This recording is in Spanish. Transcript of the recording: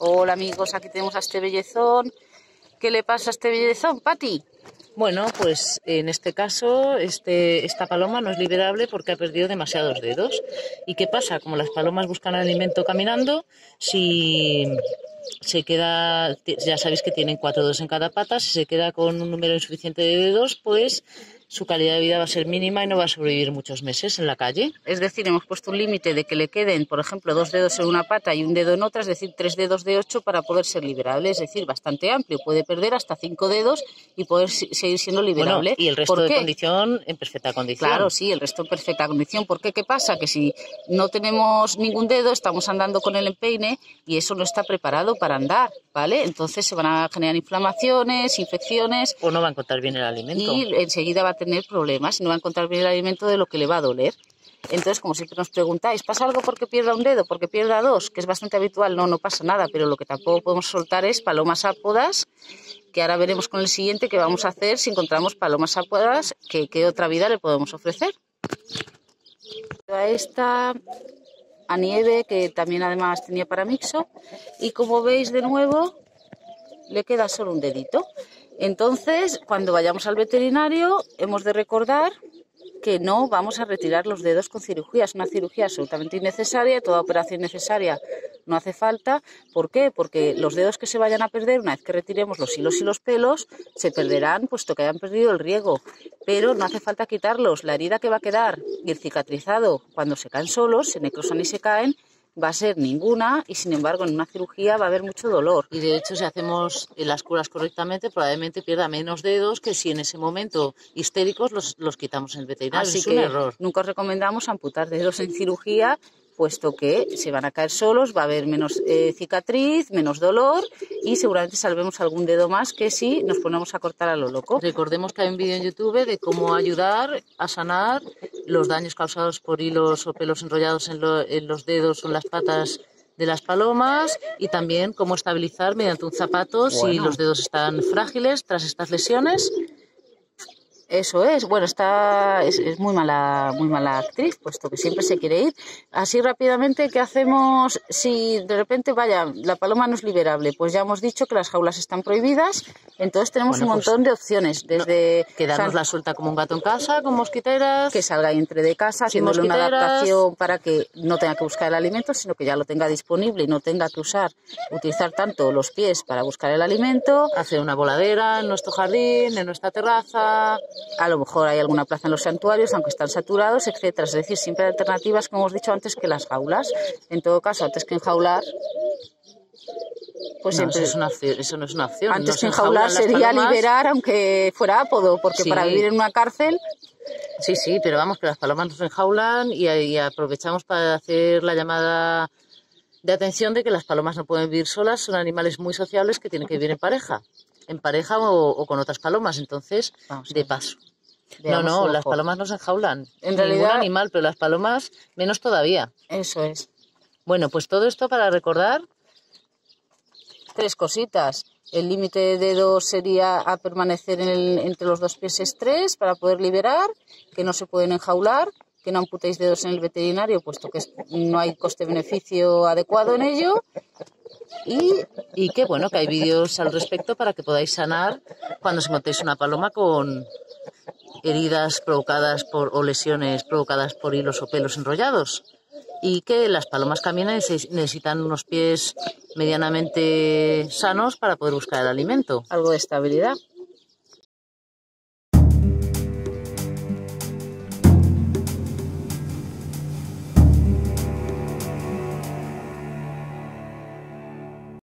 Hola amigos, aquí tenemos a este bellezón. ¿Qué le pasa a este bellezón, Pati? Bueno, pues en este caso esta paloma no es liberable porque ha perdido demasiados dedos. ¿Y qué pasa? Como las palomas buscan alimento caminando, si se queda, ya sabéis que tienen 4 dedos en cada pata, si se queda con un número insuficiente de dedos, pues su calidad de vida va a ser mínima y no va a sobrevivir muchos meses en la calle. Es decir, hemos puesto un límite de que le queden, por ejemplo, 2 dedos en una pata y 1 dedo en otra, es decir, 3 dedos de 8 para poder ser liberable, es decir, bastante amplio. Puede perder hasta 5 dedos y poder seguir siendo liberable. Bueno, y el resto de condición en perfecta condición. Claro, sí, el resto en perfecta condición. ¿Por qué? ¿Qué pasa? Que si no tenemos ningún dedo, estamos andando con el empeine y eso no está preparado para andar, ¿vale? Entonces se van a generar inflamaciones, infecciones. O no va a encontrar bien el alimento. Y enseguida va a tener problemas, no va a encontrar bien el alimento de lo que le va a doler. Entonces, como siempre nos preguntáis, ¿pasa algo porque pierda 1 dedo, porque pierda 2? Que es bastante habitual. No, no pasa nada, pero lo que tampoco podemos soltar es palomas ápodas, que ahora veremos con el siguiente que vamos a hacer si encontramos palomas ápodas, qué otra vida le podemos ofrecer. A esta, a Nieve, que también además tenía paramixo, y como veis de nuevo, le queda solo 1 dedito. Entonces, cuando vayamos al veterinario, hemos de recordar que no vamos a retirar los dedos con cirugía. Es una cirugía absolutamente innecesaria, toda operación necesaria no hace falta. ¿Por qué? Porque los dedos que se vayan a perder, una vez que retiremos los hilos y los pelos, se perderán, puesto que hayan perdido el riego. Pero no hace falta quitarlos. La herida que va a quedar y el cicatrizado, cuando se caen solos, se necrosan y se caen, va a ser ninguna, y sin embargo en una cirugía va a haber mucho dolor. Y de hecho, si hacemos las curas correctamente, probablemente pierda menos dedos que si en ese momento histéricos los quitamos en el veterinario. Así es que un error. Nunca os recomendamos amputar dedos en cirugía, puesto que se van a caer solos, va a haber menos cicatriz, menos dolor, y seguramente salvemos algún dedo más que si nos ponemos a cortar a lo loco. Recordemos que hay un vídeo en YouTube de cómo ayudar a sanar los daños causados por hilos o pelos enrollados en los dedos o en las patas de las palomas, y también cómo estabilizar mediante un zapato si los dedos están frágiles tras estas lesiones. Eso es. Bueno, es muy mala actriz, puesto que siempre se quiere ir. Así rápidamente, ¿qué hacemos si de repente, vaya, la paloma no es liberable? Pues ya hemos dicho que las jaulas están prohibidas, entonces tenemos un montón de opciones. Desde quedarnosla suelta como un gato en casa, con mosquiteras. Que salga y entre de casa, haciéndole una adaptación para que no tenga que buscar el alimento, sino que ya lo tenga disponible y no tenga que utilizar tanto los pies para buscar el alimento. Hacer una voladera en nuestro jardín, en nuestra terraza. A lo mejor hay alguna plaza en los santuarios, aunque están saturados, etcétera. Es decir, siempre hay alternativas, como hemos dicho antes, que las jaulas. En todo caso, antes que enjaular, pues no, siempre eso no es una opción. Antes que enjaular sería liberar, aunque fuera ápodo, porque sí, para vivir en una cárcel. Sí, sí, pero vamos, que las palomas nos enjaulan y aprovechamos para hacer la llamada de atención de que las palomas no pueden vivir solas, son animales muy sociables que tienen que vivir en pareja. En pareja o con otras palomas, entonces, de paso. No, las palomas no se enjaulan. En realidad, ningún animal, pero las palomas menos todavía. Eso es. Bueno, pues todo esto para recordar 3 cositas. El límite de dedos sería a permanecer entre los 2 pies es 3 para poder liberar, que no se pueden enjaular, que no amputéis dedos en el veterinario, puesto que no hay coste-beneficio adecuado en ello. Y que bueno, que hay vídeos al respecto para que podáis sanar cuando os encontréis una paloma con heridas provocadas por o lesiones provocadas por hilos o pelos enrollados. Y que las palomas caminan y necesitan unos pies medianamente sanos para poder buscar el alimento. Algo de estabilidad.